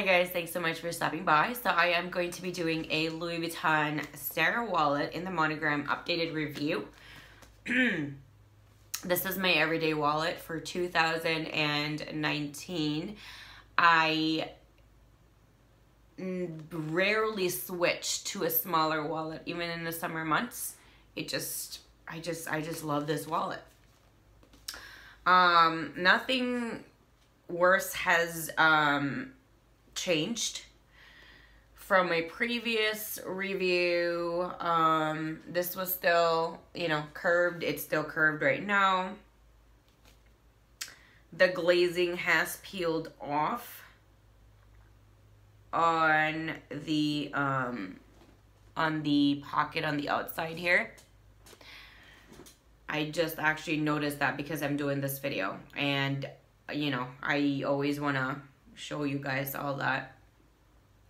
Hi guys, thanks so much for stopping by. So I am going to be doing a Louis Vuitton Sarah Wallet in the monogram updated review. This is my everyday wallet for 2019. I rarely switch to a smaller wallet, even in the summer months. I just love this wallet. Nothing worse has changed from my previous review. This was still, you know, curved. It's still curved right now. The glazing has peeled off on the pocket on the outside here. I just actually noticed that because I'm doing this video, and you know, I always want to show you guys all that.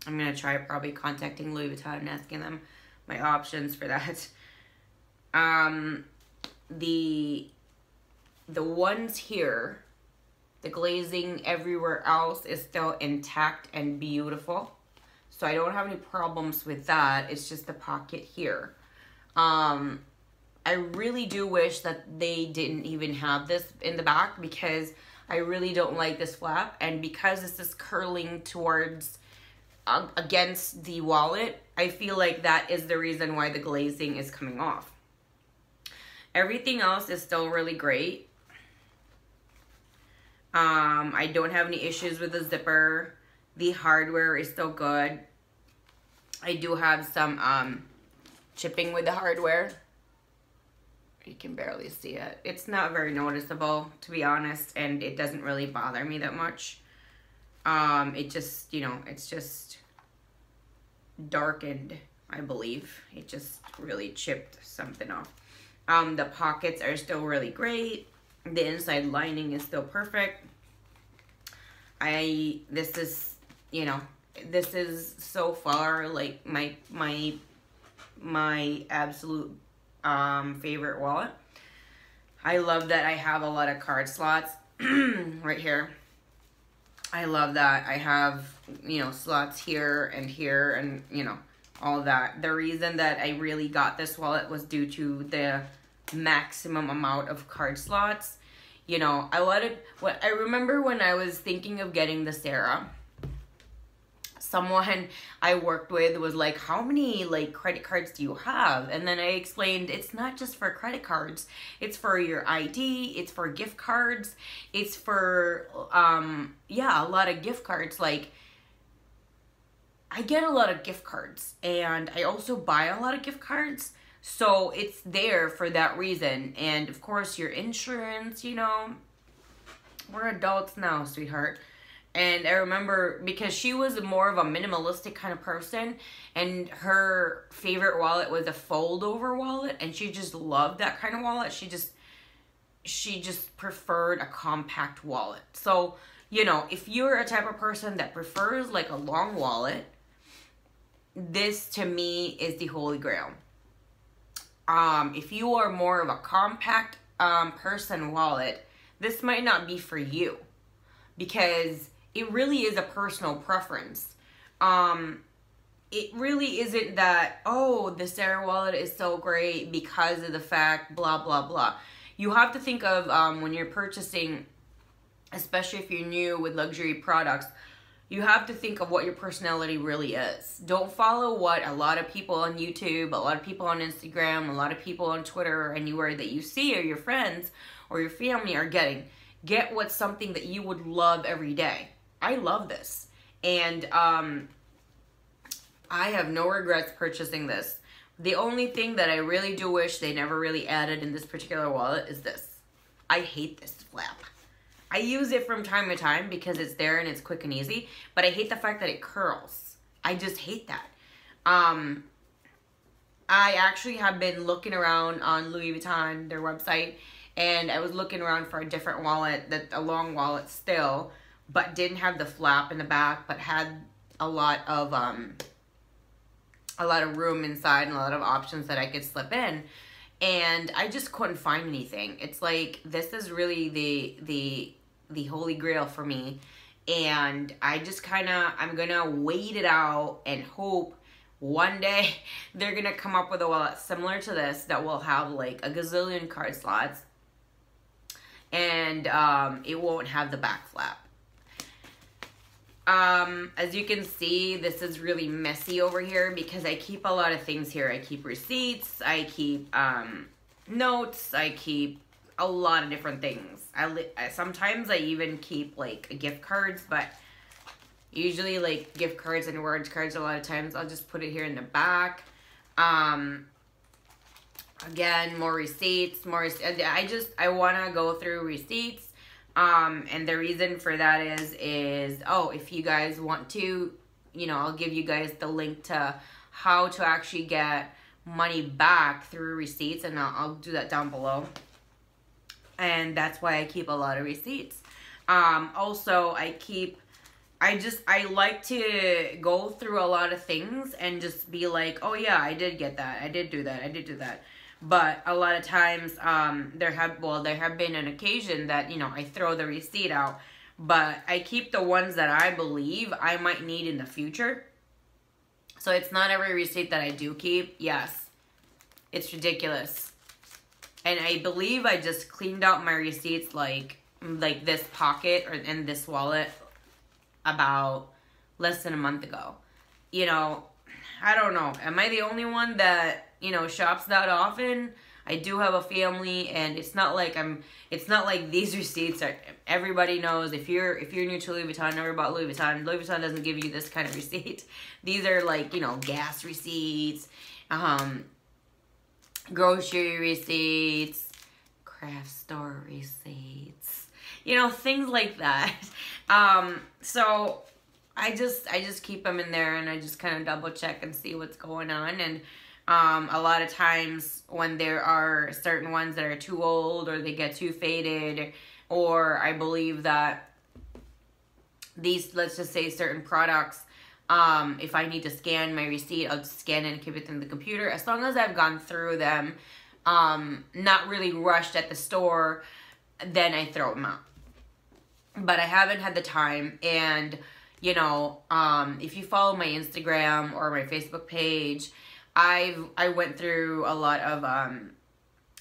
I'm going to try probably contacting Louis Vuitton and asking them my options for that. The ones here, the glazing everywhere else is still intact and beautiful. So I don't have any problems with that. It's just the pocket here. I really do wish that they didn't even have this in the back, because I really don't like this flap, and because this is curling towards against the wallet, I feel like that is the reason why the glazing is coming off. Everything else is still really great. I don't have any issues with the zipper. The hardware is still good. I do have some chipping with the hardware. You can barely see it. It's not very noticeable, to be honest, and it doesn't really bother me that much. It just, you know, it's just darkened, I believe. It just really chipped something off. The pockets are still really great. The inside lining is still perfect. This is, you know, this is so far like my absolute favorite wallet. I love that I have a lot of card slots right here. I love that I have, you know, slots here and, you know, all that. The reason that I really got this wallet was due to the maximum amount of card slots. You know, I remember when I was thinking of getting the Sarah, someone I worked with was like, how many like credit cards do you have? And then I explained, it's not just for credit cards. It's for your ID. It's for gift cards. It's for, yeah, a lot of gift cards. Like, I get a lot of gift cards, and I also buy a lot of gift cards. So it's there for that reason. And of course your insurance, you know, we're adults now, sweetheart. And I remember, because she was more of a minimalistic kind of person, and her favorite wallet was a fold-over wallet, and she just loved that kind of wallet. She just preferred a compact wallet. So, you know, if you're a type of person that prefers like a long wallet, this to me is the holy grail. If you are more of a compact person wallet, this might not be for you, because it really is a personal preference. It really isn't that, oh, the Sarah Wallet is so great because of the fact, blah, blah, blah. You have to think of when you're purchasing, especially if you're new with luxury products, you have to think of what your personality really is. Don't follow what a lot of people on YouTube, a lot of people on Instagram, a lot of people on Twitter, or anywhere that you see, or your friends or your family are getting. Get what's something that you would love every day. I love this. And I have no regrets purchasing this. The only thing that I really do wish they never really added in this particular wallet is this. I hate this flap. I use it from time to time because it's there and it's quick and easy. But I hate the fact that it curls. I just hate that. I actually have been looking around on Louis Vuitton, their website, and I was looking around for a different wallet, a long wallet still, but didn't have the flap in the back, but had a lot of room inside and a lot of options that I could slip in. And I just couldn't find anything. It's like, this is really the holy grail for me. And I just kind of, I'm going to wait it out and hope one day they're going to come up with a wallet similar to this that will have like a gazillion card slots. And it won't have the back flap. As you can see, this is really messy over here because I keep a lot of things here. I keep receipts, I keep notes, I keep a lot of different things. Sometimes I even keep like gift cards, but usually like gift cards and word cards a lot of times I'll just put it here in the back. Again, more receipts, I want to go through receipts. And the reason for that is, oh, if you guys want to, you know, I'll give you guys the link to how to actually get money back through receipts, and I'll do that down below. And that's why I keep a lot of receipts. Also, I like to go through a lot of things and just be like, oh yeah, I did get that. I did do that. I did do that. But a lot of times, there have been an occasion that, you know, I throw the receipt out, but I keep the ones that I believe I might need in the future. So it's not every receipt that I do keep. Yes, it's ridiculous. And I believe I just cleaned out my receipts, like this pocket or in this wallet about less than a month ago. You know, I don't know. Am I the only one that, you know, shops that often? I do have a family, and it's not like these receipts are, everybody knows. If you're new to Louis Vuitton, never bought Louis Vuitton, Louis Vuitton doesn't give you this kind of receipt. These are like, you know, gas receipts, grocery receipts, craft store receipts, you know, things like that. So I just keep them in there, and I just kind of double check and see what's going on. And a lot of times when there are certain ones that are too old or they get too faded, or I believe that these, let's just say certain products, if I need to scan my receipt, I'll just scan it and keep it in the computer. As long as I've gone through them, not really rushed at the store, then I throw them out. But I haven't had the time. And, you know, if you follow my Instagram or my Facebook page, I went through a lot of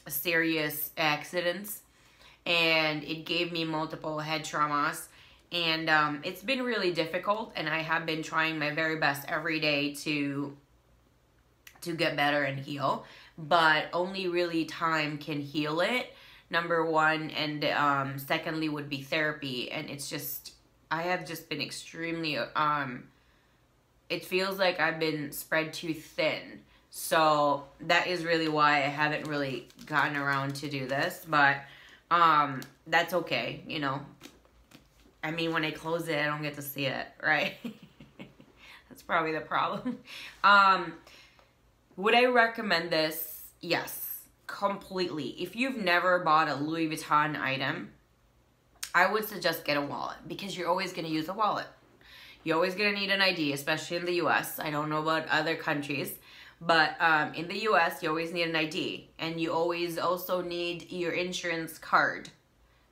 serious accidents, and it gave me multiple head traumas, and it's been really difficult, and I have been trying my very best every day to get better and heal, but only really time can heal it, number one, and secondly would be therapy. And it's just, I have just been extremely, it feels like I've been spread too thin. So that is really why I haven't really gotten around to do this, but that's okay, you know. I mean, when I close it, I don't get to see it, right? That's probably the problem. Would I recommend this? Yes, completely. If you've never bought a Louis Vuitton item, I would suggest get a wallet, because you're always gonna use a wallet. You're always gonna need an ID, especially in the US. I don't know about other countries, but in the US, you always need an ID, and you always also need your insurance card.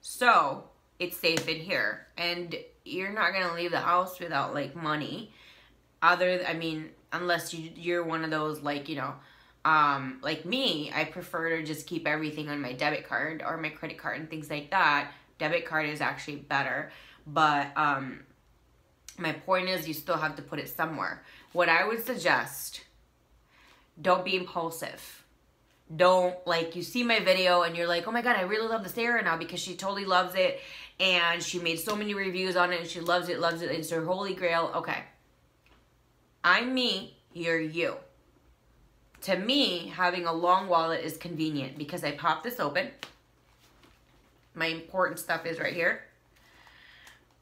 So it's safe in here, and you're not gonna leave the house without like money. Unless you're one of those, like, you know, like me, I prefer to just keep everything on my debit card or my credit card and things like that. Debit card is actually better, but my point is, you still have to put it somewhere. What I would suggest, don't be impulsive. Don't, like, you see my video and you're like, oh my God, I really love this era now because she totally loves it and she made so many reviews on it and she loves it, it's her holy grail. Okay, I'm me, you're you. To me, having a long wallet is convenient because I pop this open. My important stuff is right here.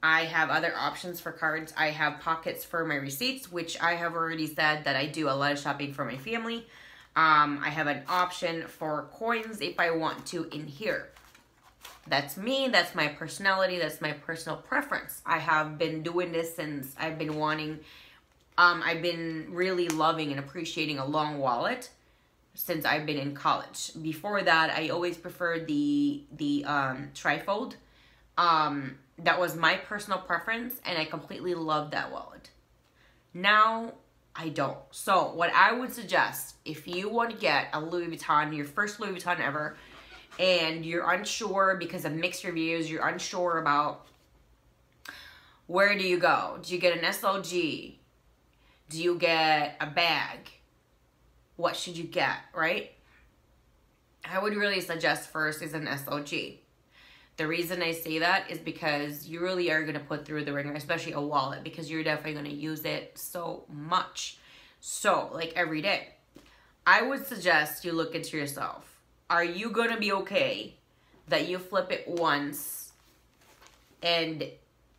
I have other options for cards. I have pockets for my receipts, which I have already said that I do a lot of shopping for my family. I have an option for coins if I want to in here. That's me, that's my personality, that's my personal preference. I have been doing this since I've been wanting, I've been really loving and appreciating a long wallet since I've been in college. Before that, I always preferred the trifold. That was my personal preference, and I completely loved that wallet. Now, I don't. So, what I would suggest, if you want to get a Louis Vuitton, your first Louis Vuitton ever, and you're unsure because of mixed reviews, you're unsure about where do you go? Do you get an SLG? Do you get a bag? What should you get, right? I would really suggest first is an SLG. The reason I say that is because you really are going to put through the ringer, especially a wallet, because you're definitely going to use it so much. So, like every day. I would suggest you look into yourself. Are you going to be okay that you flip it once and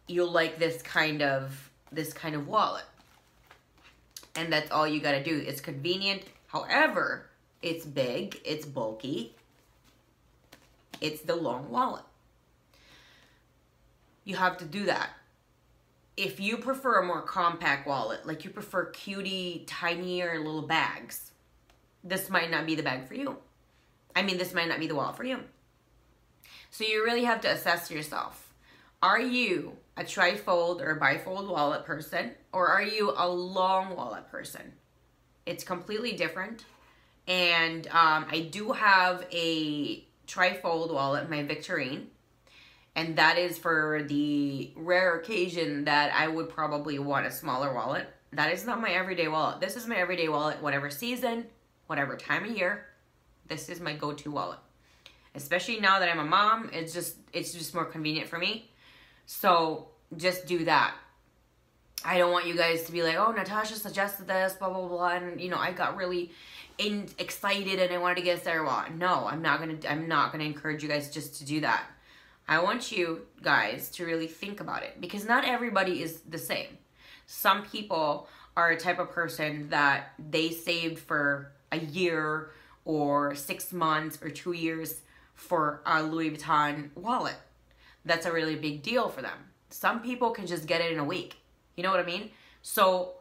you'll like this kind of wallet? And that's all you got to do. It's convenient. However, it's big, it's bulky. It's the long wallet. You have to do that. If you prefer a more compact wallet, like you prefer cutie, tinier little bags, this might not be the bag for you. I mean, this might not be the wallet for you. So you really have to assess yourself. Are you a trifold or bifold wallet person, or are you a long wallet person? It's completely different. And I do have a trifold wallet, my Victorine, and that is for the rare occasion that I would probably want a smaller wallet. That is not my everyday wallet. This is my everyday wallet, whatever season, whatever time of year. This is my go-to wallet, especially now that I'm a mom. It's just more convenient for me. So just do that. I don't want you guys to be like, oh, Natasha suggested this, blah, blah, blah. And, you know, I got really excited and I wanted to get a Sarah Wallet. No, I'm not going to encourage you guys just to do that. I want you guys to really think about it, because not everybody is the same. Some people are a type of person that they saved for a year or 6 months or 2 years for a Louis Vuitton wallet. That's a really big deal for them. Some people can just get it in a week. You know what I mean? So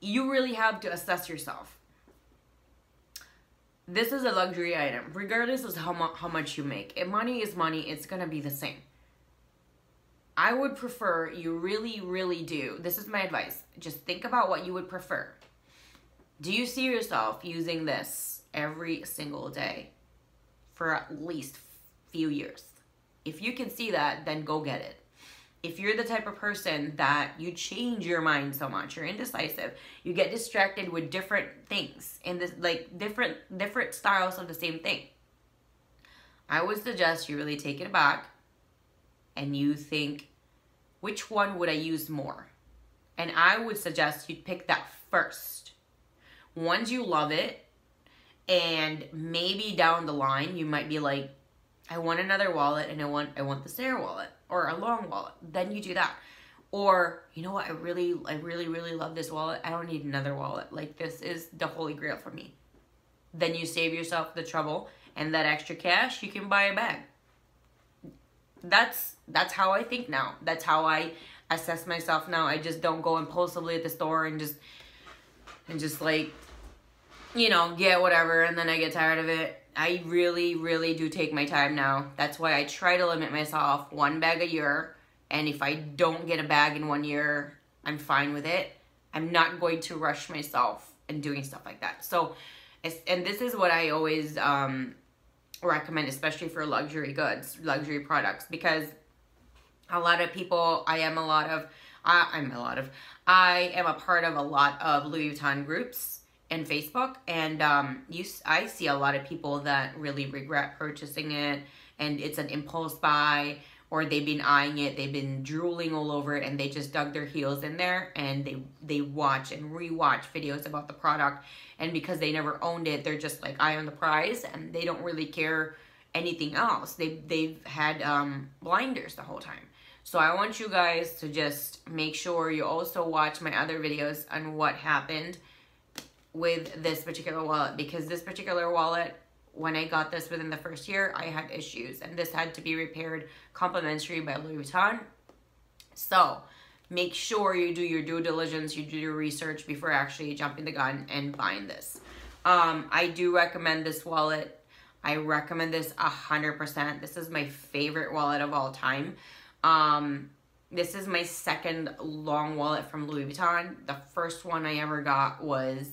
you really have to assess yourself. This is a luxury item, regardless of how much you make. If money is money, it's going to be the same. I would prefer you really, really do. This is my advice. Just think about what you would prefer. Do you see yourself using this every single day for at least a few years? If you can see that, then go get it. If you're the type of person that you change your mind so much, you're indecisive, you get distracted with different things and this, like different styles of the same thing, I would suggest you really take it back and you think, which one would I use more? And I would suggest you pick that first. Once you love it, and maybe down the line you might be like, I want another wallet and I want the Sarah Wallet or a long wallet. Then you do that. Or, you know what? I really love this wallet. I don't need another wallet. Like, this is the holy grail for me. Then you save yourself the trouble, and that extra cash, you can buy a bag. That's how I think now. That's how I assess myself now. I just don't go impulsively at the store and just like, you know, get whatever and then I get tired of it. I really, really do take my time now. That's why I try to limit myself one bag a year. And if I don't get a bag in 1 year, I'm fine with it. I'm not going to rush myself in doing stuff like that. So, and this is what I always recommend, especially for luxury goods, luxury products, because a lot of people, I am a part of a lot of Louis Vuitton groups and Facebook, and I see a lot of people that really regret purchasing it, and it's an impulse buy, or they've been eyeing it, they've been drooling all over it, and they just dug their heels in there, and they watch and rewatch videos about the product, and because they never owned it, they're just like, eye on the prize, and they don't really care anything else. They've had blinders the whole time. So I want you guys to just make sure you also watch my other videos on what happened with this particular wallet, because this particular wallet, when I got this within the first year, I had issues, and this had to be repaired complimentary by Louis Vuitton. So make sure you do your due diligence, you do your research before actually jumping the gun and buying this. I do recommend this wallet. I recommend this 100%. This is my favorite wallet of all time. This is my second long wallet from Louis Vuitton. The first one I ever got was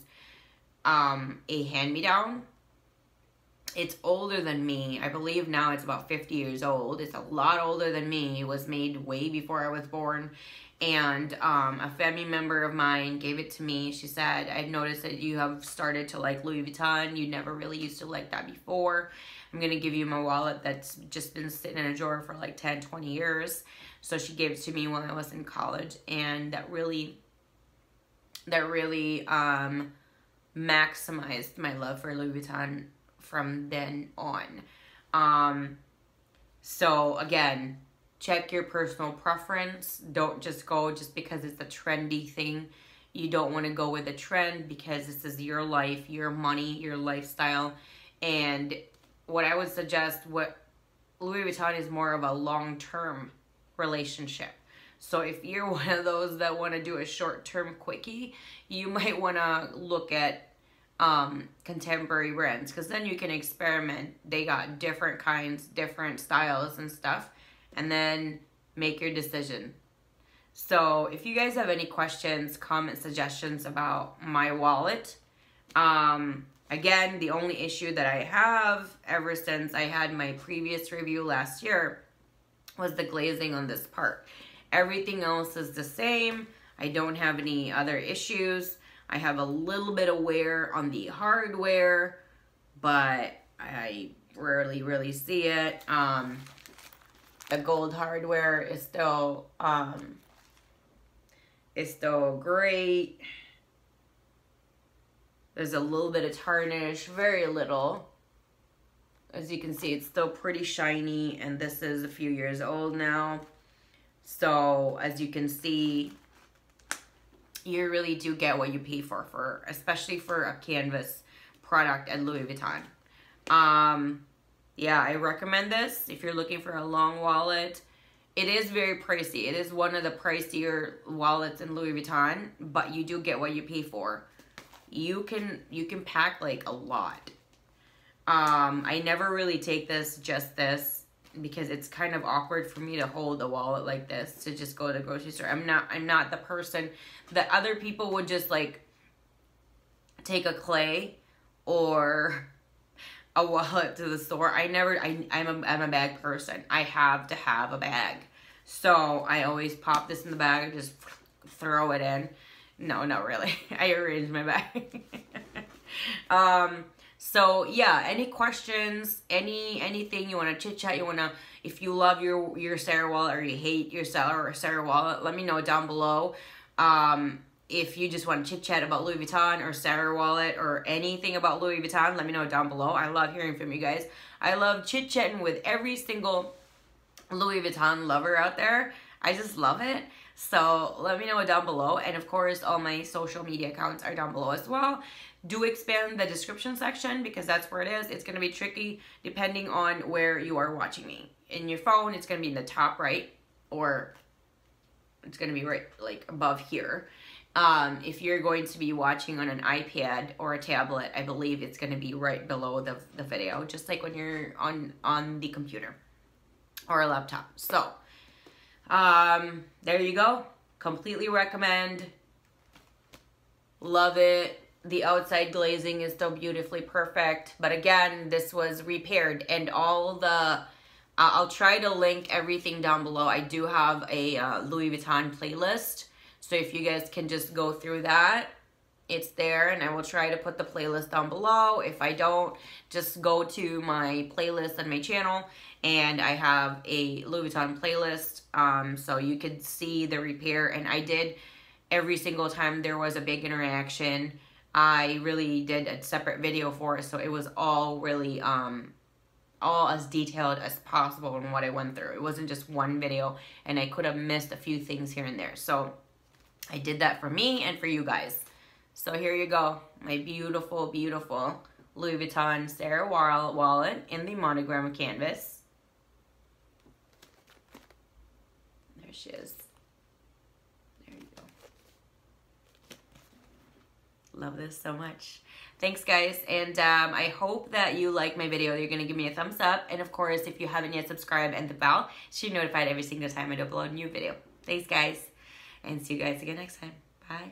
a hand-me-down. It's older than me. I believe now it's about 50 years old. It's a lot older than me. It was made way before I was born. And a family member of mine gave it to me. She said, I've noticed that you have started to like Louis Vuitton. You never really used to like that before. I'm going to give you my wallet that's just been sitting in a drawer for like 10, 20 years. So she gave it to me when I was in college. And that really maximized my love for Louis Vuitton from then on. So again, check your personal preference. Don't just go just because it's a trendy thing. You don't want to go with a trend, because this is your life, your money, your lifestyle. And what I would suggest, what Louis Vuitton is more of a long-term relationship. So if you're one of those that want to do a short-term quickie, you might want to look at contemporary brands, because then you can experiment. They got different kinds, different styles and stuff, and then make your decision. So if you guys have any questions, comments, suggestions about my wallet, again, the only issue that I have ever since I had my previous review last year was the glazing on this part. Everything else is the same. I don't have any other issues. I have a little bit of wear on the hardware, but I rarely really see it. The gold hardware is still great. There's a little bit of tarnish, very little. As you can see, it's still pretty shiny, and this is a few years old now. So as you can see, you really do get what you pay for especially for a canvas product at Louis Vuitton. Yeah, I recommend this if you're looking for a long wallet. It is very pricey. It is one of the pricier wallets in Louis Vuitton, but you do get what you pay for. You can pack like a lot. I never really take this because it's kind of awkward for me to hold a wallet like this to just go to the grocery store. I'm not the person that other people would just like take a clay or a wallet to the store. I'm a bag person. I have to have a bag. So I always pop this in the bag and just throw it in. No, not really. I arrange my bag. So yeah, any questions, anything you want to chit chat, if you love your Sarah Wallet or you hate your Sarah Wallet, let me know down below. If you just want to chit chat about Louis Vuitton or Sarah Wallet or anything about Louis Vuitton, let me know down below. I love hearing from you guys. I love chit chatting with every single Louis Vuitton lover out there. I just love it. So let me know down below. And of course, all my social media accounts are down below as well. Do expand the description section, because that's where it is. It's going to be tricky depending on where you are watching me. In your phone, it's going to be in the top right, or it's going to be right like above here. If you're going to be watching on an iPad or a tablet, I believe it's going to be right below the video, just like when you're on the computer or a laptop. So there you go. Completely recommend. Love it. The outside glazing is still beautifully perfect. But again, this was repaired, and all the I'll try to link everything down below. I do have a Louis Vuitton playlist, so if you guys can just go through that, it's there, and I will try to put the playlist down below. If I don't, just go to my playlist on my channel, and I have a Louis Vuitton playlist, so you could see the repair. And I did, every single time there was a big interaction, I really did a separate video for it, so it was all really all as detailed as possible in what I went through. It wasn't just one video, and I could have missed a few things here and there. So I did that for me and for you guys. So here you go, my beautiful, beautiful Louis Vuitton Sarah Wallet in the monogram canvas. There she is. love this so much. Thanks guys, and I hope that you like my video. You're gonna give me a thumbs up, and of course if you haven't yet, subscribe and the bell so you're notified every single time I upload a new video. Thanks guys, and see you guys again next time. Bye.